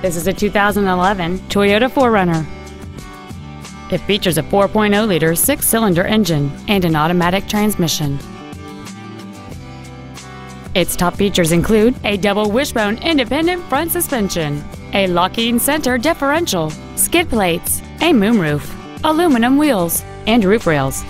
This is a 2011 Toyota 4Runner. It features a 4.0-liter six-cylinder engine and an automatic transmission. Its top features include a double wishbone independent front suspension, a locking center differential, skid plates, a moonroof, aluminum wheels, and roof rails.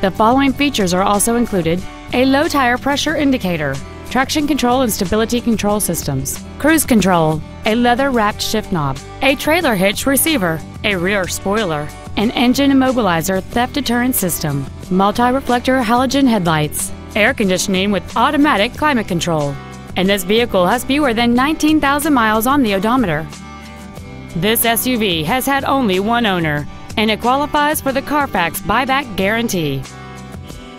The following features are also included: a low tire pressure indicator, traction control and stability control systems, cruise control, a leather-wrapped shift knob, a trailer hitch receiver, a rear spoiler, an engine immobilizer theft deterrent system, multi-reflector halogen headlights, air conditioning with automatic climate control. And this vehicle has fewer than 19,000 miles on the odometer. This SUV has had only one owner, and it qualifies for the Carfax buyback guarantee.